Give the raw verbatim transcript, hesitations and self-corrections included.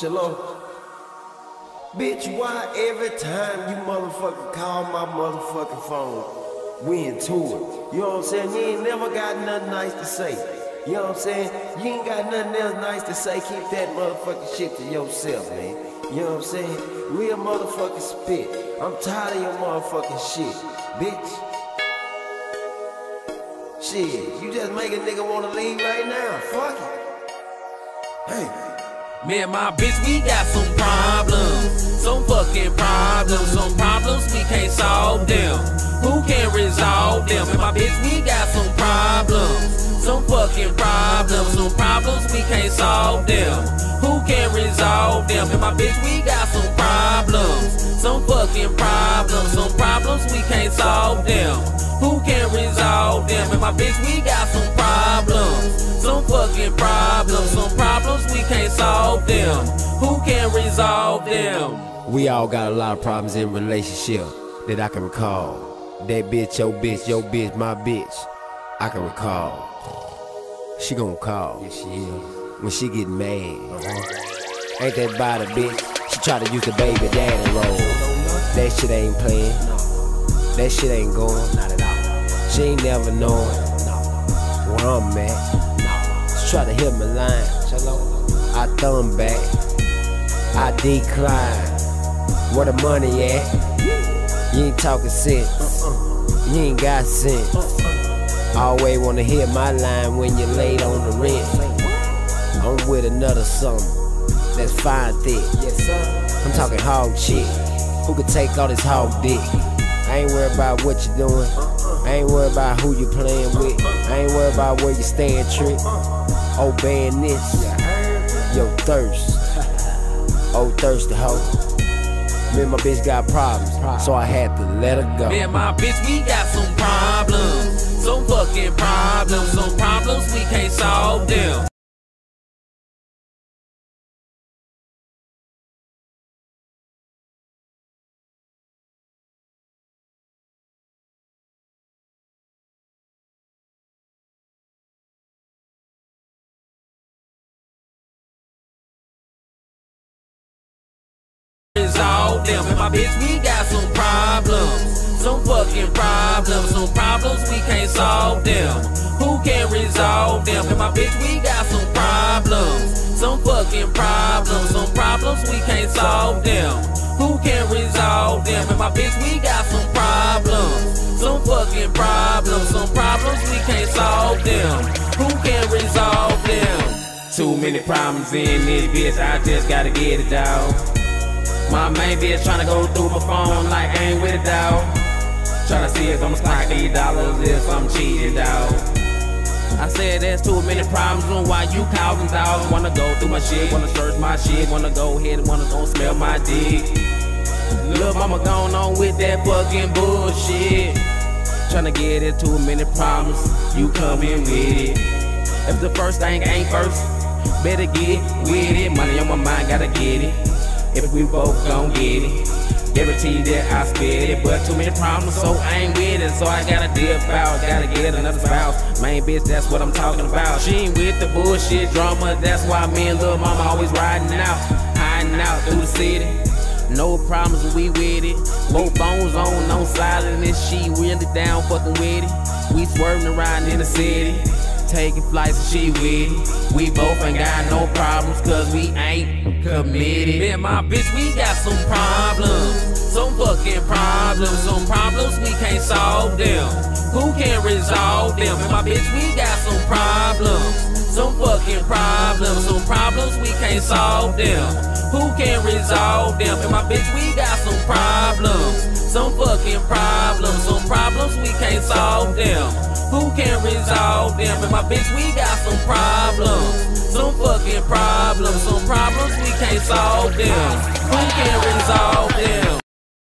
Jello. Bitch, why every time you motherfucking call my motherfucking phone, we into it? You know what I'm saying? You ain't never got nothing nice to say. You know what I'm saying? You ain't got nothing else nice to say. Keep that motherfucking shit to yourself, man. You know what I'm saying? Real motherfucking spit. I'm tired of your motherfucking shit, bitch. Shit, you just make a nigga wanna leave right now. Fuck it. Hey, me and my bitch, we got some problems, some fucking problems, some problems we can't solve them. Who can resolve them? Me and my bitch, we got some problems, some fucking problems, some problems we can't solve them. Who can resolve them? Me and my bitch, we got some problems, some fucking problems, some problems we can't solve them. Who can resolve them? And my bitch, we got some problems, some fucking problems, some problems we can't solve them. Who can resolve them? We all got a lot of problems in relationship that I can recall. That bitch, your bitch, your bitch, my bitch, I can recall. She gon' call. Yes, she is. When she get mad, uh-huh. Ain't that body, bitch? She try to use the baby daddy role. That shit ain't playing. That shit ain't going. Not at all. She ain't never knowin' where I'm at. She try to hit my line, I thumb back, I decline. Where the money at? You ain't talking sense, you ain't got sense. I always wanna hit my line when you're late on the rent. I'm with another something that's fine thick. I'm talking hog chick, who could take all this hog dick. I ain't worried about what you doing, I ain't worried about who you playing with, I ain't worried about where you staying, trick. Obeying this, yo thirst, oh thirsty hoe. Me and my bitch got problems, so I had to let her go. Me and my bitch, we got some problems, some fucking problems, some problems we can't solve them. Them. And my bitch, we got some problems, some fucking problems, some problems we can't solve them. Who can resolve them? And my bitch, we got some problems, some fucking problems, some problems we can't solve them. Who can resolve them? And my bitch, we got some problems, some fucking problems, some problems we can't solve them. Who can resolve them? Too many problems in this bitch, I just gotta get it out. My main bitch tryna go through my phone like I ain't with it, dawg. Tryna see if I'ma stack these dollars, if I'm cheating, dawg. I said there's too many problems on why you calling, dawg. Wanna go through my shit, wanna search my shit, wanna go ahead and wanna go smell my dick. Lil' mama gone on with that fucking bullshit. Tryna get it, too many problems, you coming with it. If the first thing ain't first, better get with it. Money on my mind, gotta get it. If we both gon' get it, guarantee that I spit it. But too many problems, so I ain't with it. So I gotta dip out, gotta get another spouse. Main bitch, that's what I'm talking about. She ain't with the bullshit drama, that's why me and Lil' Mama always riding out, hiding out through the city. No problems, we with it. Both phones on, on silent, and she really down fucking with it. We swerving around in the city, taking flights and she with it. We both ain't got no problems, cause we ain't committed. Me and my bitch, we got some problems, some fucking problems, some problems we can't solve them. Who can resolve them? Me and my bitch, we got some problems, some fucking problems, some problems we can't solve them. Who can resolve them? Me and my bitch, we got some problems, some fucking problems, some problems we can't solve them. Who can resolve them? And my bitch, we got some problems, some fucking problems, some problems we can't solve them. Who can resolve them?